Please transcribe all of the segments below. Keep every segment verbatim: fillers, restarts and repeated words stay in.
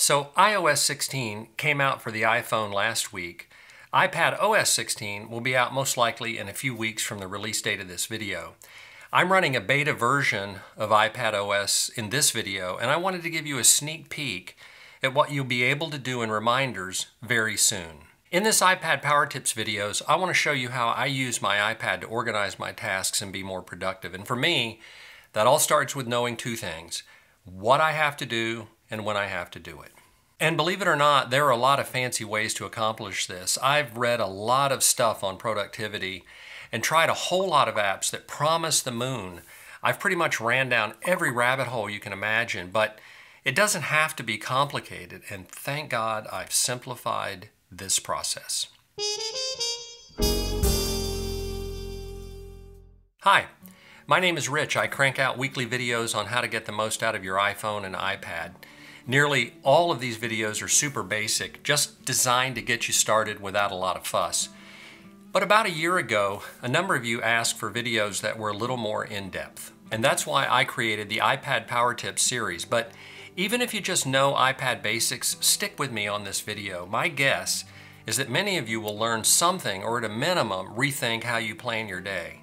So i O S sixteen came out for the iPhone last week. iPad O S sixteen will be out most likely in a few weeks from the release date of this video. I'm running a beta version of iPad O S in this video, and I wanted to give you a sneak peek at what you'll be able to do in Reminders very soon. In this iPad Power Tips videos, I want to show you how I use my iPad to organize my tasks and be more productive. And for me, that all starts with knowing two things: what I have to do and when I have to do it. And believe it or not, there are a lot of fancy ways to accomplish this. I've read a lot of stuff on productivity and tried a whole lot of apps that promise the moon. I've pretty much ran down every rabbit hole you can imagine, but it doesn't have to be complicated, and thank God I've simplified this process. Hi, my name is Rich. I crank out weekly videos on how to get the most out of your iPhone and iPad. Nearly all of these videos are super basic, just designed to get you started without a lot of fuss. But about a year ago, a number of you asked for videos that were a little more in-depth. And that's why I created the iPad Power Tips series. But even if you just know iPad basics, stick with me on this video. My guess is that many of you will learn something, or at a minimum, rethink how you plan your day.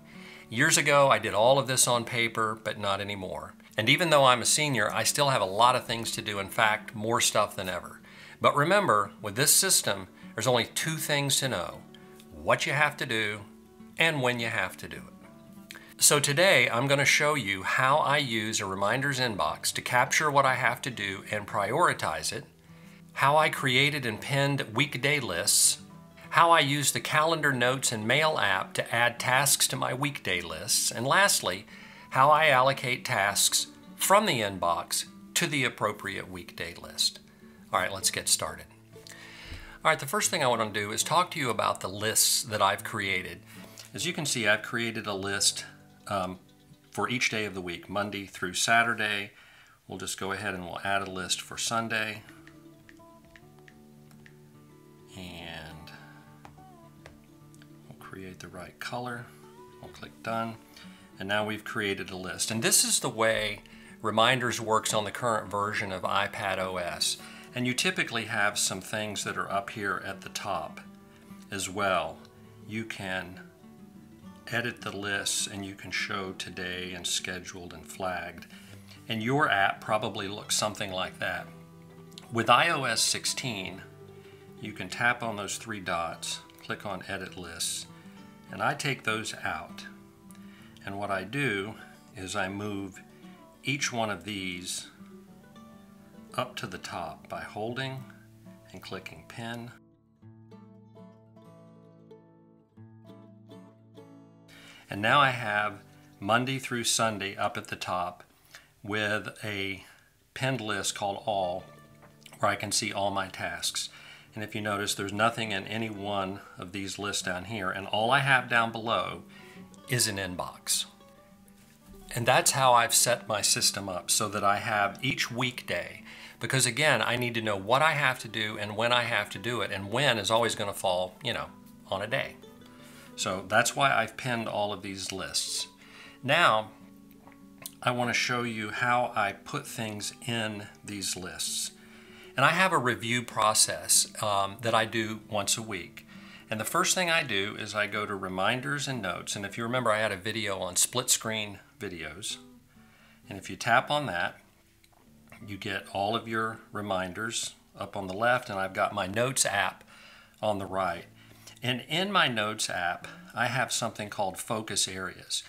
Years ago, I did all of this on paper, but not anymore. And even though I'm a senior, I still have a lot of things to do. In fact, more stuff than ever. But remember, with this system, there's only two things to know: what you have to do, and when you have to do it. So today I'm going to show you how I use a Reminders inbox to capture what I have to do and prioritize it, how I created and pinned weekday lists, how I use the Calendar, Notes, and Mail app to add tasks to my weekday lists, and lastly, how I allocate tasks from the inbox to the appropriate weekday list. All right, let's get started. All right, the first thing I want to do is talk to you about the lists that I've created. As you can see, I've created a list um, for each day of the week, Monday through Saturday. We'll just go ahead and we'll add a list for Sunday. And we'll create the right color. We'll click Done. And now we've created a list. And this is the way Reminders works on the current version of iPad O S. And you typically have some things that are up here at the top as well. You can edit the lists, and you can show today and scheduled and flagged. And your app probably looks something like that. With i O S sixteen, you can tap on those three dots, click on Edit Lists, and I take those out. And what I do is I move each one of these up to the top by holding and clicking Pin. And now I have Monday through Sunday up at the top with a pinned list called All, where I can see all my tasks. And if you notice, there's nothing in any one of these lists down here, and all I have down below is an inbox. And that's how I've set my system up, so that I have each weekday. Because again, I need to know what I have to do and when I have to do it, and when is always going to fall, you know, on a day. So that's why I've pinned all of these lists. Now, I want to show you how I put things in these lists. And I have a review process um, that I do once a week. And the first thing I do is I go to Reminders and Notes. And if you remember, I had a video on split screen videos. And if you tap on that, you get all of your reminders up on the left, and I've got my Notes app on the right. And in my Notes app, I have something called Focus Areas.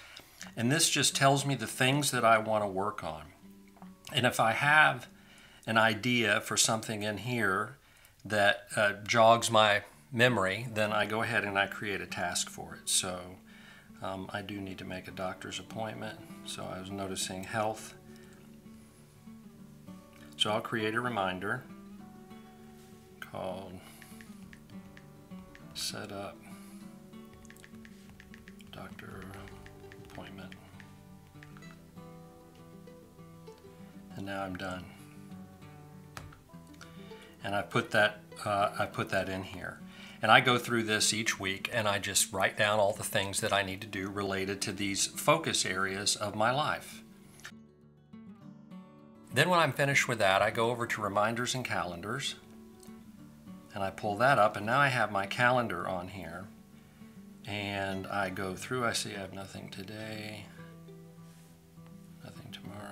And this just tells me the things that I want to work on. And if I have an idea for something in here that uh, jogs my memory, then I go ahead and I create a task for it. So um, I do need to make a doctor's appointment. So I was noticing health. So I'll create a reminder called Set Up Doctor Appointment. And now I'm done. And I put that uh, I put that in here. And I go through this each week, and I just write down all the things that I need to do related to these focus areas of my life. Then when I'm finished with that, I go over to Reminders and Calendars, and I pull that up, and now I have my calendar on here. And I go through, I see I have nothing today, nothing tomorrow,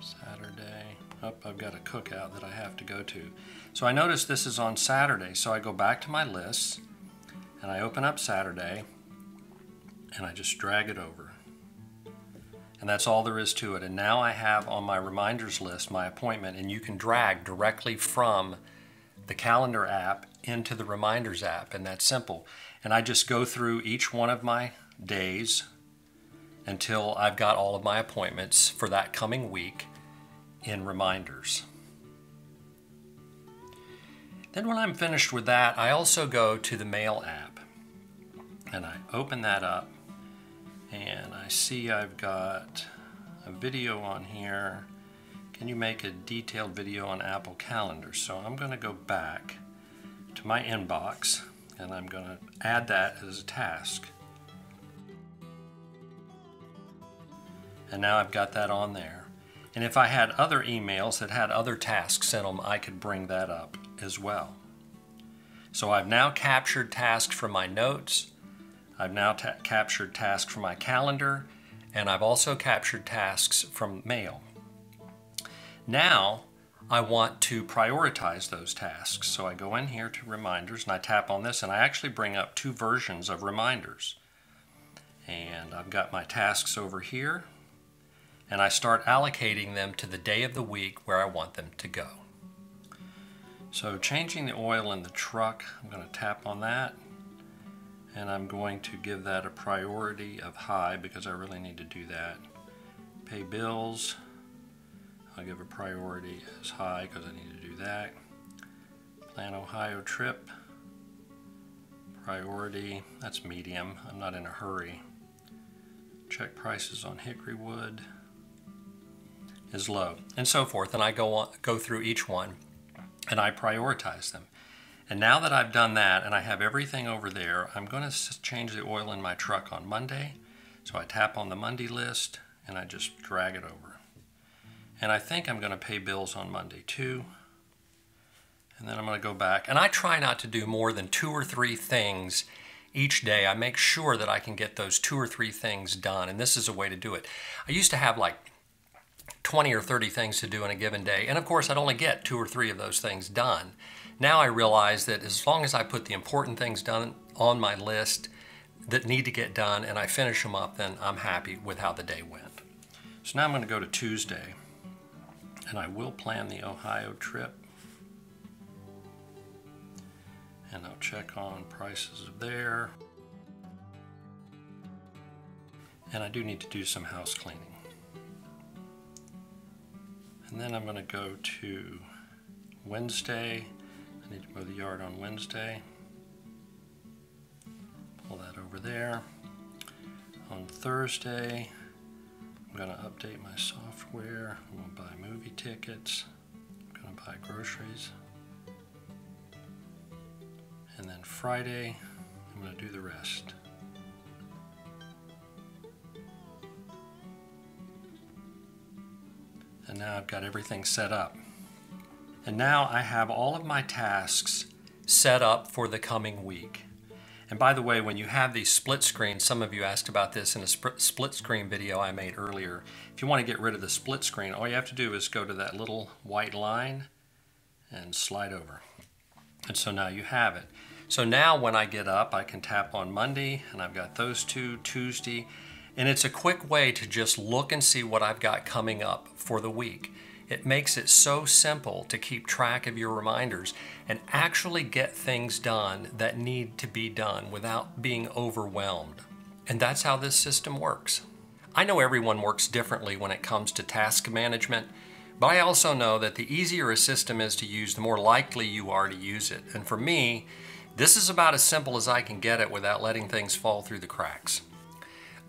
Saturday. Oh, I've got a cookout that I have to go to. So I notice this is on Saturday, so I go back to my lists, and I open up Saturday, and I just drag it over. And that's all there is to it. And now I have on my reminders list my appointment, and you can drag directly from the calendar app into the reminders app, and that's simple. And I just go through each one of my days until I've got all of my appointments for that coming week in reminders. Then when I'm finished with that, I also go to the Mail app, and I open that up, and I see I've got a video on here. Can you make a detailed video on Apple Calendar? So I'm going to go back to my inbox, and I'm going to add that as a task. And now I've got that on there. And if I had other emails that had other tasks in them, I could bring that up as well. So I've now captured tasks from my notes, I've now ta- captured tasks from my calendar, and I've also captured tasks from mail. Now I want to prioritize those tasks. So I go in here to Reminders, and I tap on this, and I actually bring up two versions of Reminders. And I've got my tasks over here, and I start allocating them to the day of the week where I want them to go. So changing the oil in the truck, I'm going to tap on that, and I'm going to give that a priority of high because I really need to do that. Pay bills, I'll give a priority as high because I need to do that. Plan Ohio trip, priority, that's medium, I'm not in a hurry. Check prices on hickory wood is low, and so forth. And I go, on, go through each one, and I prioritize them. And now that I've done that, and I have everything over there, I'm going to change the oil in my truck on Monday. So I tap on the Monday list, and I just drag it over. And I think I'm going to pay bills on Monday too. And then I'm going to go back. And I try not to do more than two or three things each day. I make sure that I can get those two or three things done. And this is a way to do it. I used to have like twenty or thirty things to do in a given day. And of course, I'd only get two or three of those things done. Now I realize that as long as I put the important things done on my list that need to get done and I finish them up, then I'm happy with how the day went. So now I'm going to go to Tuesday. And I will plan the Ohio trip, and I'll check on prices there, and I do need to do some house cleaning. And then I'm going to go to Wednesday. I need to mow the yard on Wednesday, pull that over there. On Thursday I'm going to update my software, I'm going to buy movie tickets, I'm going to buy groceries. And then Friday, I'm going to do the rest. And now I've got everything set up. And now I have all of my tasks set up for the coming week. And by the way, when you have these split screens, some of you asked about this in a sp split screen video I made earlier. If you want to get rid of the split screen, all you have to do is go to that little white line and slide over. And so now you have it. So now when I get up, I can tap on Monday, and I've got those two, Tuesday. And it's a quick way to just look and see what I've got coming up for the week. It makes it so simple to keep track of your reminders and actually get things done that need to be done without being overwhelmed. And that's how this system works. I know everyone works differently when it comes to task management, but I also know that the easier a system is to use, the more likely you are to use it. And for me, this is about as simple as I can get it without letting things fall through the cracks.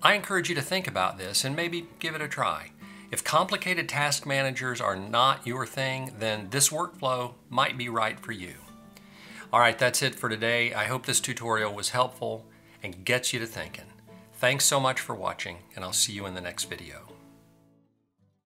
I encourage you to think about this and maybe give it a try. If complicated task managers are not your thing, then this workflow might be right for you. All right, that's it for today. I hope this tutorial was helpful and gets you to thinking. Thanks so much for watching, and I'll see you in the next video.